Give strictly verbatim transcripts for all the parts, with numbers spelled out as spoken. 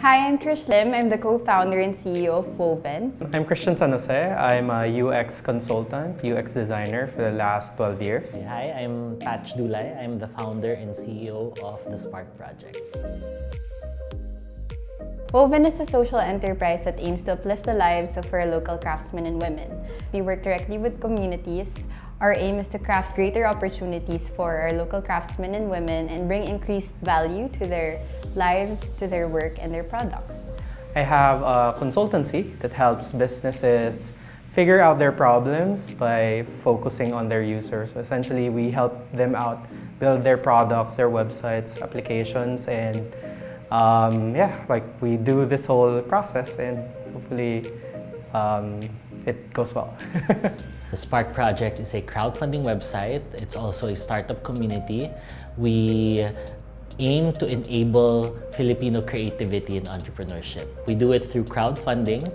Hi, I'm Trish Lim. I'm the co-founder and C E O of Woven. I'm Christian San Jose. I'm a U X consultant, U X designer for the last twelve years. Hi, I'm Patch Dulay. I'm the founder and C E O of The Spark Project. Woven is a social enterprise that aims to uplift the lives of our local craftsmen and women. We work directly with communities. Our aim is to craft greater opportunities for our local craftsmen and women and bring increased value to their lives, to their work, and their products. I have a consultancy that helps businesses figure out their problems by focusing on their users. So essentially, we help them out build their products, their websites, applications, and Um, yeah, like we do this whole process, and hopefully um, it goes well. The Spark Project is a crowdfunding website. It's also a startup community. We aim to enable Filipino creativity and entrepreneurship. We do it through crowdfunding,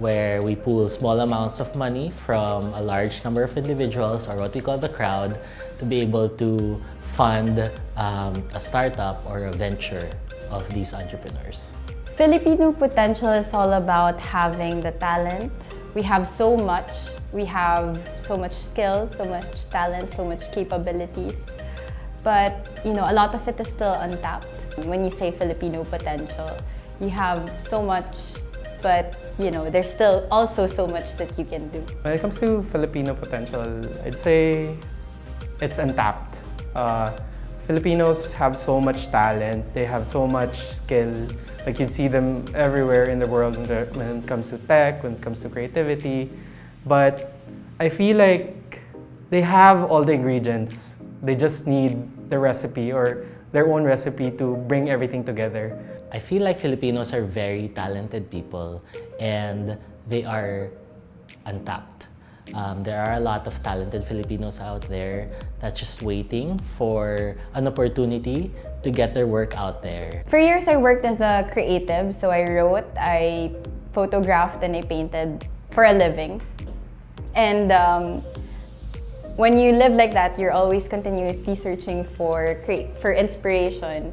where we pool small amounts of money from a large number of individuals, or what we call the crowd, to be able to fund um, a startup or a venture of these entrepreneurs. Filipino potential is all about having the talent. We have so much. We have so much skills, so much talent, so much capabilities. But, you know, a lot of it is still untapped. When you say Filipino potential, you have so much, but, you know, there's still also so much that you can do. When it comes to Filipino potential, I'd say it's untapped. Uh, Filipinos have so much talent, they have so much skill. Like, you'd see them everywhere in the world when it comes to tech, when it comes to creativity. But I feel like they have all the ingredients. They just need the recipe, or their own recipe, to bring everything together. I feel like Filipinos are very talented people, and they are untapped. Um, there are a lot of talented Filipinos out there that's just waiting for an opportunity to get their work out there. For years, I worked as a creative, so I wrote, I photographed, and I painted for a living. And um, when you live like that, you're always continuously searching for, for inspiration,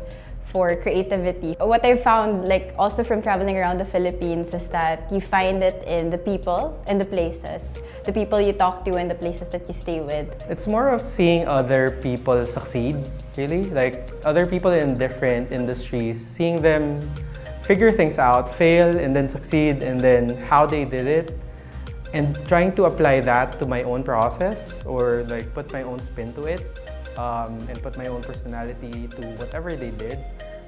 for creativity. What I found, like, also from traveling around the Philippines, is that you find it in the people and the places, the people you talk to and the places that you stay with. It's more of seeing other people succeed, really, like other people in different industries, seeing them figure things out, fail, and then succeed, and then how they did it, and trying to apply that to my own process, or like put my own spin to it. Um, and put my own personality to whatever they did.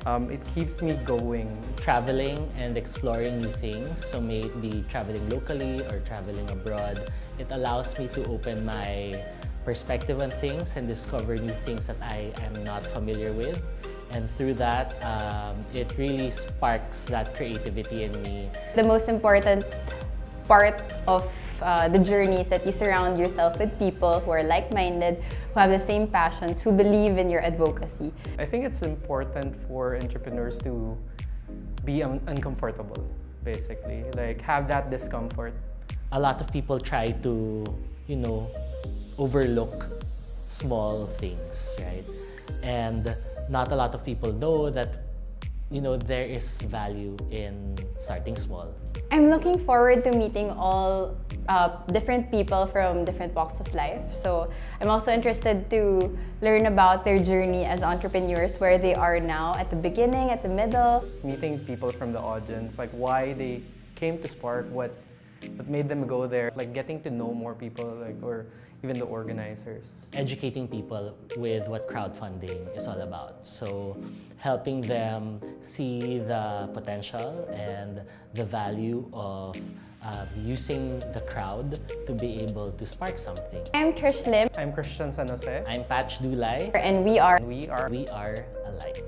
Um, it keeps me going. Traveling and exploring new things, so may it be traveling locally or traveling abroad, it allows me to open my perspective on things and discover new things that I am not familiar with. And through that, um, it really sparks that creativity in me. The most important part of uh, the journey is that you surround yourself with people who are like-minded, who have the same passions, who believe in your advocacy. I think it's important for entrepreneurs to be un uncomfortable, basically, like have that discomfort. A lot of people try to, you know, overlook small things, right? And not a lot of people know that, you know, there is value in starting small. I'm looking forward to meeting all uh, different people from different walks of life. So I'm also interested to learn about their journey as entrepreneurs, where they are now, at the beginning, at the middle. Meeting people from the audience, like why they came to Spark, what, what made them go there, like getting to know more people, like, or even the organizers. Educating people with what crowdfunding is all about. So helping them see the potential and the value of uh, using the crowd to be able to spark something. I'm Trish Lim. I'm Christian San Jose. I'm Patch Dulay. And we are. We are. We are alike.